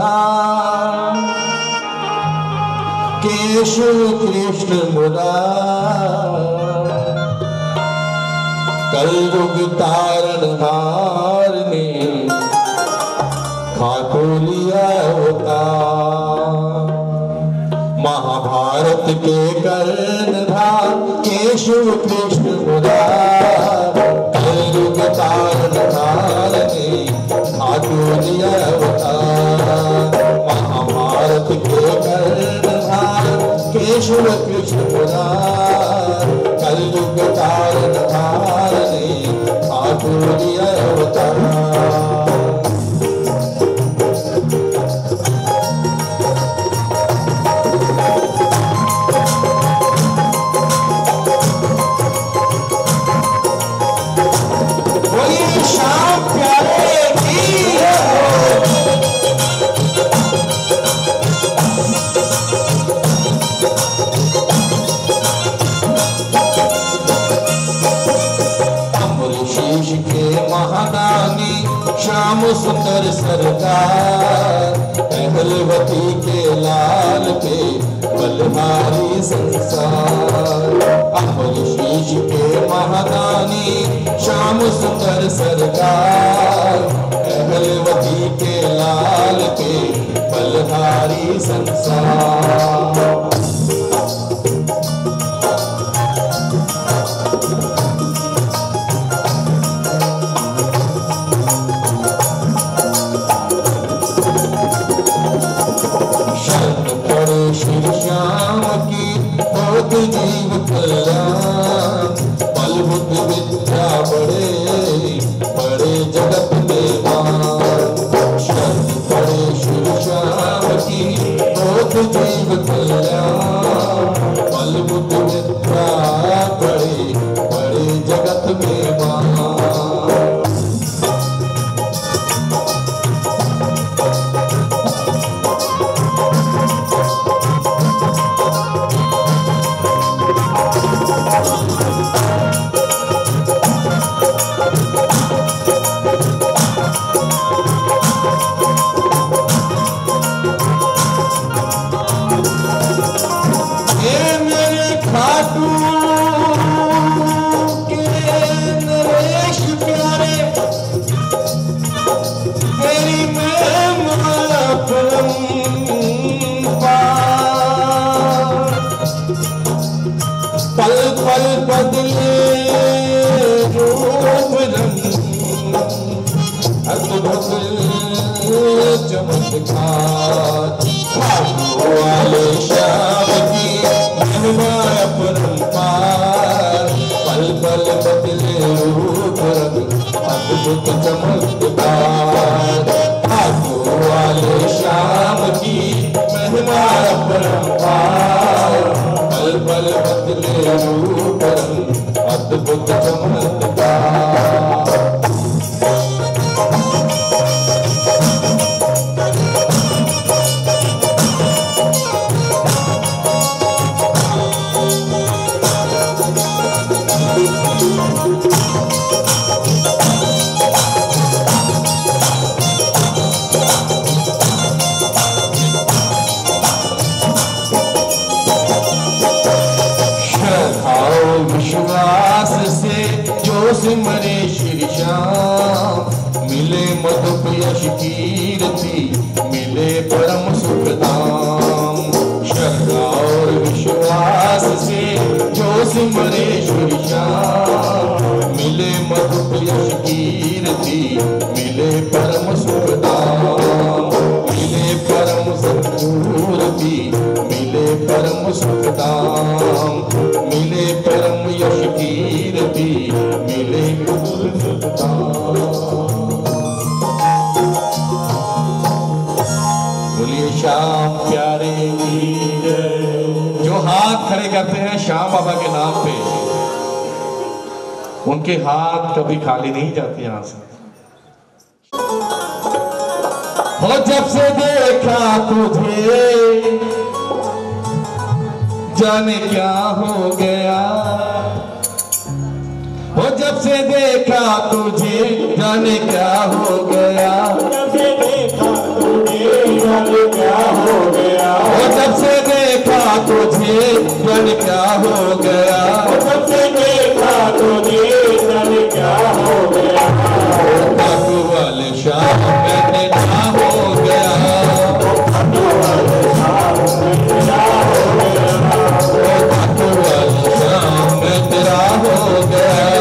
केशव कृष्ण मुरार कलयुग तारण हार ने खाटू लिया अवतार। महाभारत के कर्णधार केशव कृष्ण मुरार कलयुग तारण हार ने खाटू लिया अवतार। महाभारत के कर्णधार केशव कृष्ण मुरार कलयुग तारण हार ने खाटू लिया अवतार। श्याम सुंदर सरकार पहलवती के लाल पे बलहारी संसार। अमर शीश के महादानी श्याम सुंदर सरकार पहलवती के लाल पे बलहारी संसार। जीव कल्याण फलभूत विद्या बड़े बड़े जगत देवान। शरण पड़े श्री श्याम की बहुत जीव कल्याण फलभूत विद्या बड़े बड़े जगत देवान। उनके हाथ कभी खाली नहीं जाते। यहां से हो जब से देखा तुझे जाने क्या हो गया, हो जब से देखा तुझे जाने क्या हो गया। हो गया, क्या हो गया, भगवान श्याम मैंने क्या हो गया, भगवान श्याम मैं तेरा हो गया।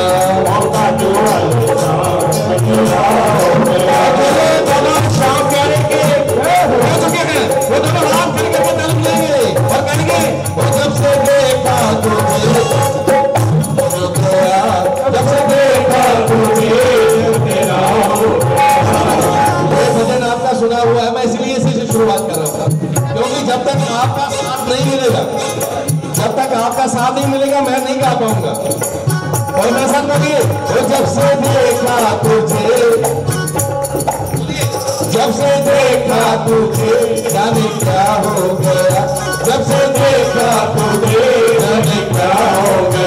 सुना हुआ है मैं, इसलिए इसी शुरुआत कर रहा था क्योंकि जब तक आपका साथ नहीं मिलेगा, जब तक आपका साथ नहीं मिलेगा मैं नहीं गा पाऊंगा। और मैं साथ बोलिए, जब से देखा तुझे, जब से देखा तुझे जाने क्या हो गया, जब से देखा तुझे जाने क्या हो गया।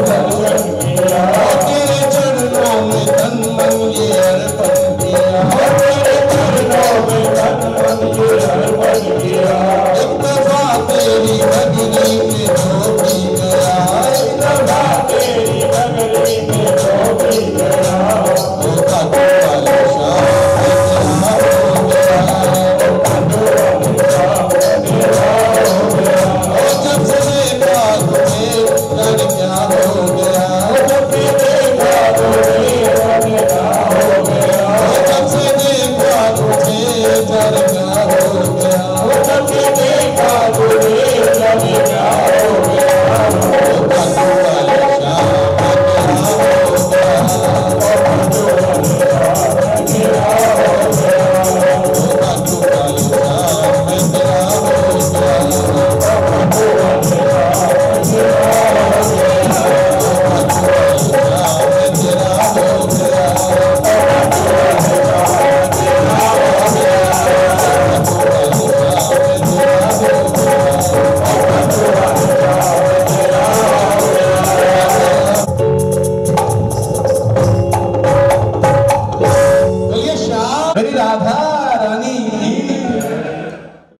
Thank you. रानी